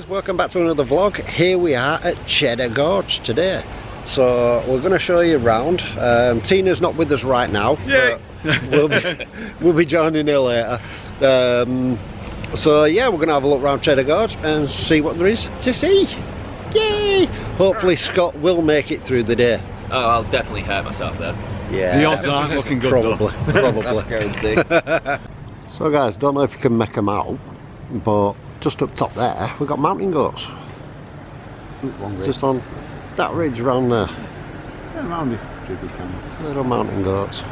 guys, welcome back to another vlog. Here we are at Cheddar Gorge today. So we're going to show you around. Tina's not with us right now. Yeah. We'll be joining her later. So yeah, we're going to have a look around Cheddar Gorge and see what there is to see. Yay! Hopefully Scott will make it through the day. Oh, I'll definitely hurt myself then. Yeah. The odds aren't looking good. Probably. That's guaranteed. So guys, don't know if you can make them out, but just up top there, we've got mountain goats. Just on that ridge round there. Yeah, round this jiggy camera. Little mountain goats.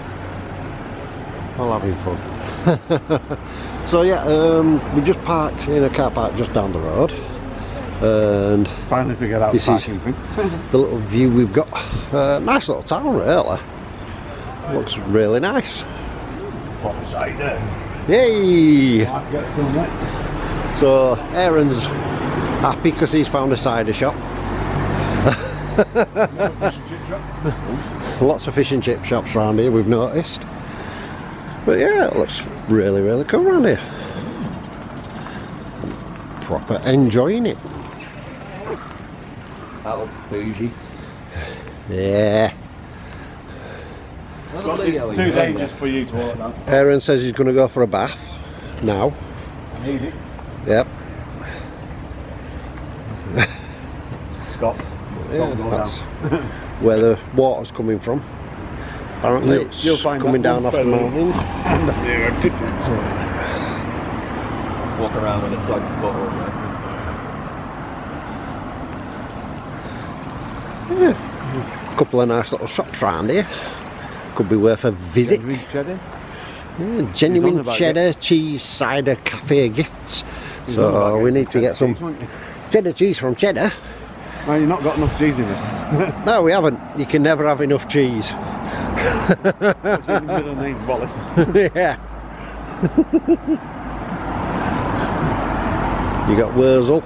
All having fun. So yeah, we just parked in a car park just down the road. And finally figured out this is the little view we've got. Nice little town really. Looks really nice. What was I doing? Yay! I've got some there. So Aaron's happy because he's found a cider shop. Lots of fish and chip shops around here, we've noticed. But yeah, it looks really, really cool around here. Proper enjoying it. That looks bougie. Yeah. Well, it's too dangerous for you to walk now. Aaron says he's going to go for a bath now. I need it. Yep. Scott. Yeah, that's where the water's coming from. Apparently it's coming down off the mountains. Walk around with a slug bottle. Yeah. A couple of nice little shops around here. Could be worth a visit. Yeah, genuine cheddar cheese cider cafe gifts. So we need to get some cheddar cheese from Cheddar. Well, you've not got enough cheese in it. No, we haven't. You can never have enough cheese. What's your middle name, Wallace? Yeah. You got Wurzel.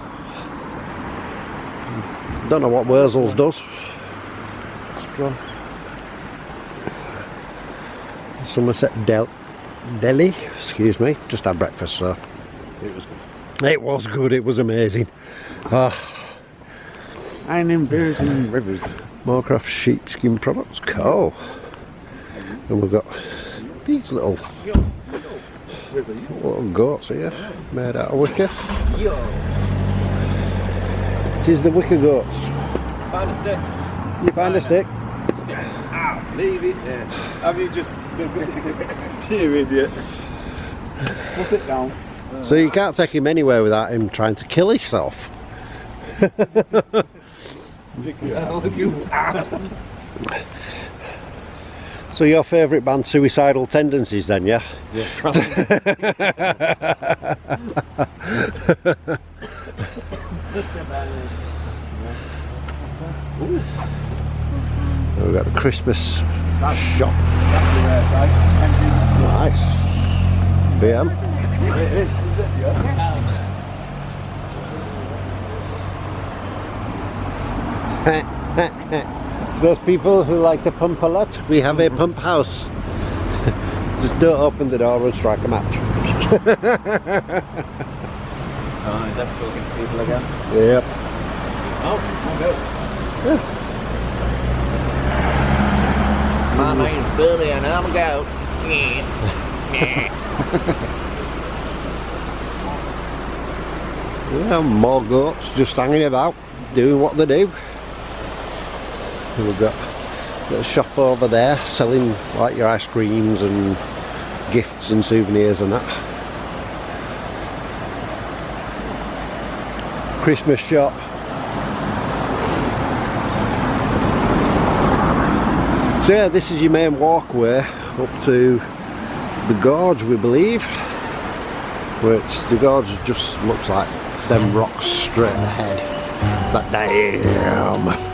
Don't know what Wurzel's does. Somerset Del Deli, excuse me, just had breakfast, so it was good. It was good, it was amazing. And in beers and rivers. Moorcraft Sheepskin Products, cool. And we've got these little goats here, made out of wicker. It is the wicker goats. Find a stick. You find a stick? Ow, leave it there. Have you just... You idiot. Put it down. So you can't take him anywhere without him trying to kill himself. So your favourite band, Suicidal Tendencies then, yeah? Yeah. We've got a Christmas shop. Nice. BM. Those people who like to pump a lot, we have a pump house. Just don't open the door and strike a match. Oh, that's talking to people again. Yep. Oh, no. Yeah. My name's Billy and I'm a goat. Yeah, more goats just hanging about, doing what they do. We've got a little shop over there selling like your ice creams and gifts and souvenirs and that. Christmas shop. So yeah, this is your main walkway up to the gorge, we believe. Which the gorge just looks like them rocks straight ahead. It's like, damn!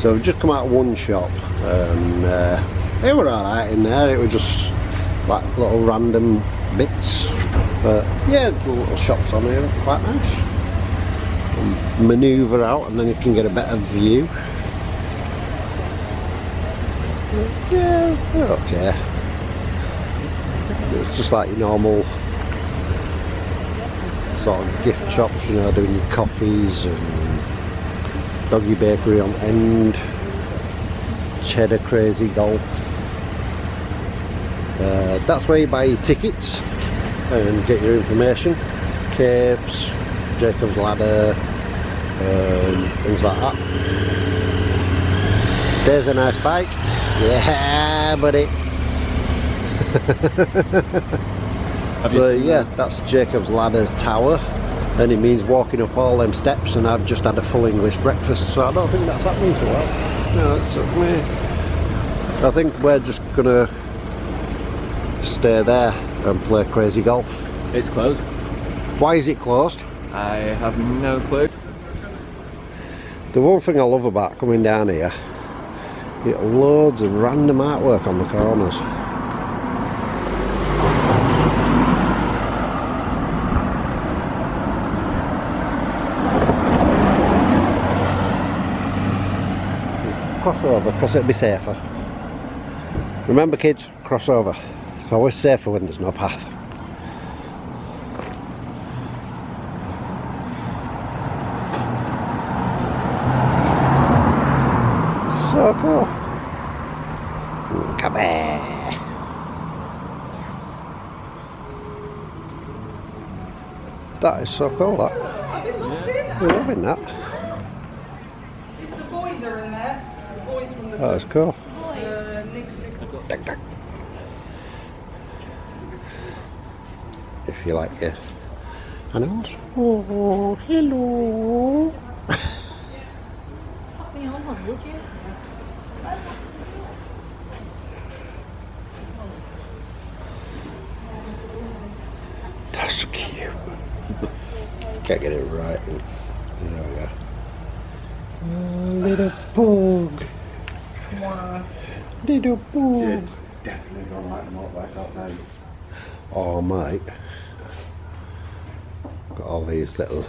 So we've just come out of one shop and they were alright in there. It was just like little random bits, but yeah, the little shops on here are quite nice. Manoeuvre out and then you can get a better view. Yeah, they're okay. It's just like your normal sort of gift shops, you know, doing your coffees and doggy bakery on end, Cheddar Crazy Golf. That's where you buy your tickets and get your information. Caves, Jacob's Ladder, things like that. There's a nice bike. Yeah, buddy. So yeah, that's Jacob's Ladder Tower, and it means walking up all them steps, and I've just had a full English breakfast, so I don't think that's happening for a while. No, it's me. I think we're just gonna stay there and play crazy golf. It's closed. Why is it closed? I have no clue. The one thing I love about coming down here, you get loads of random artwork on the corners. Cross over, because it'll be safer. Remember kids, cross over. It's always safer when there's no path. So cool. Come here. That is so cool, that. I'm loving that. If the boys are in there. Oh, that's cool. If you like your animals. Oh, hello. Pop me on one, would you? That's cute. Can't get it right. There we go. Little pug. Wow. Little pug. Definitely gonna like the motorbikes outside. Oh mate. Got all these little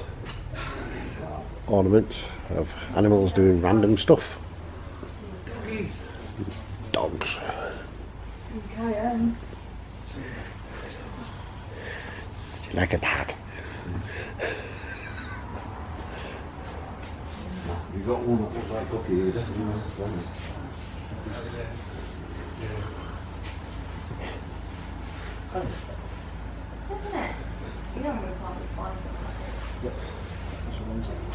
ornaments of animals doing random stuff. Doggies. Dogs. Okay, do you like a bag? You got one that looks like a cookie, you definitely understand it. Isn't it? You don't really probably find something like it. Yep. That's what I'm saying.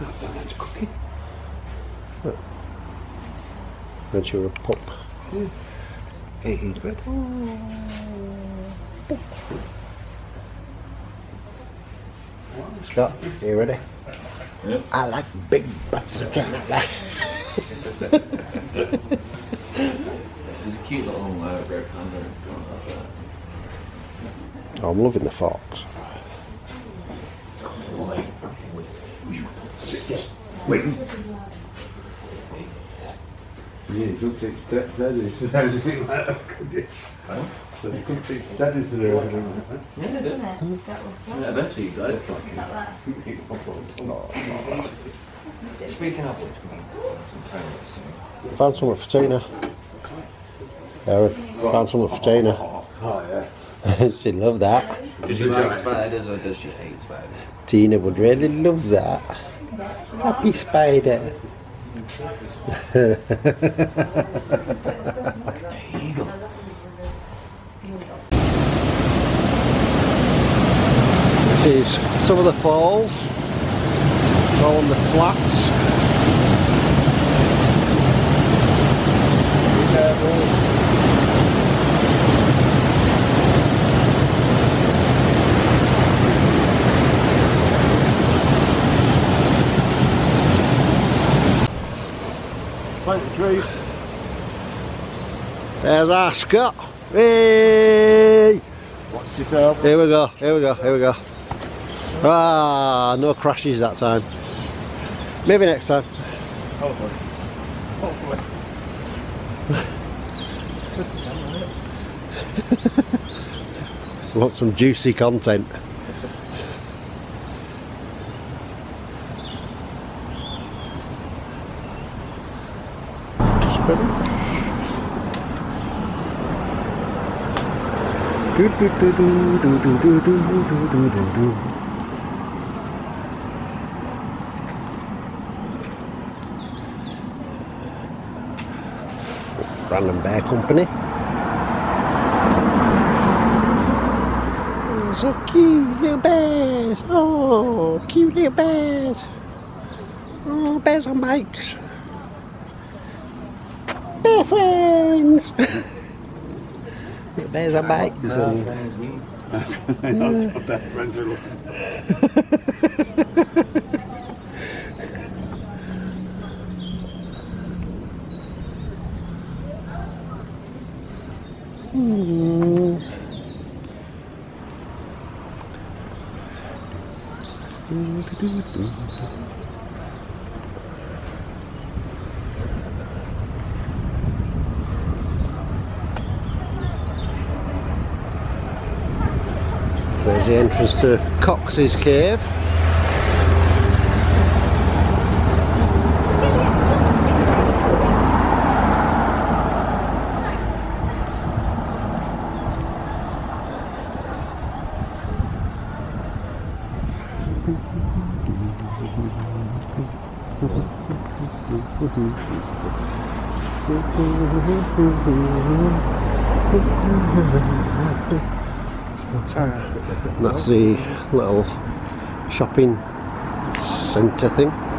That's not like a cookie. Look. And you're a pup. Yeah. 18 quid. Scott, are you ready? Yep. I like big butts of chocolate. There's a cute little red panda. Oh, I'm loving the fox. Yeah, you couldn't teach daddies to do that, could you? So you couldn't teach daddies to do that, yeah, didn't it? That looks like it. Eventually you got it. Speaking of which, I found someone for Tina. Found someone for Tina. Oh, yeah. She'd love that. Does she like spiders or does she hate spiders? Tina would really love that. Happy spider. There you go. This is some of the falls, all on the flats. Be careful. There's our Scott. Hey! What's your problem? Here we go, here we go, here we go. Ah, no crashes that time. Maybe next time. Hopefully. Want some juicy content. Spinach. Random Bear Company. Oh, so cute little bears. Oh, cute little bears. Oh, bears on bikes. Bear friends. Bears on bikes. And... That's what bear friends are looking for. There's the entrance to Cox's Cave. That's the little shopping centre thing.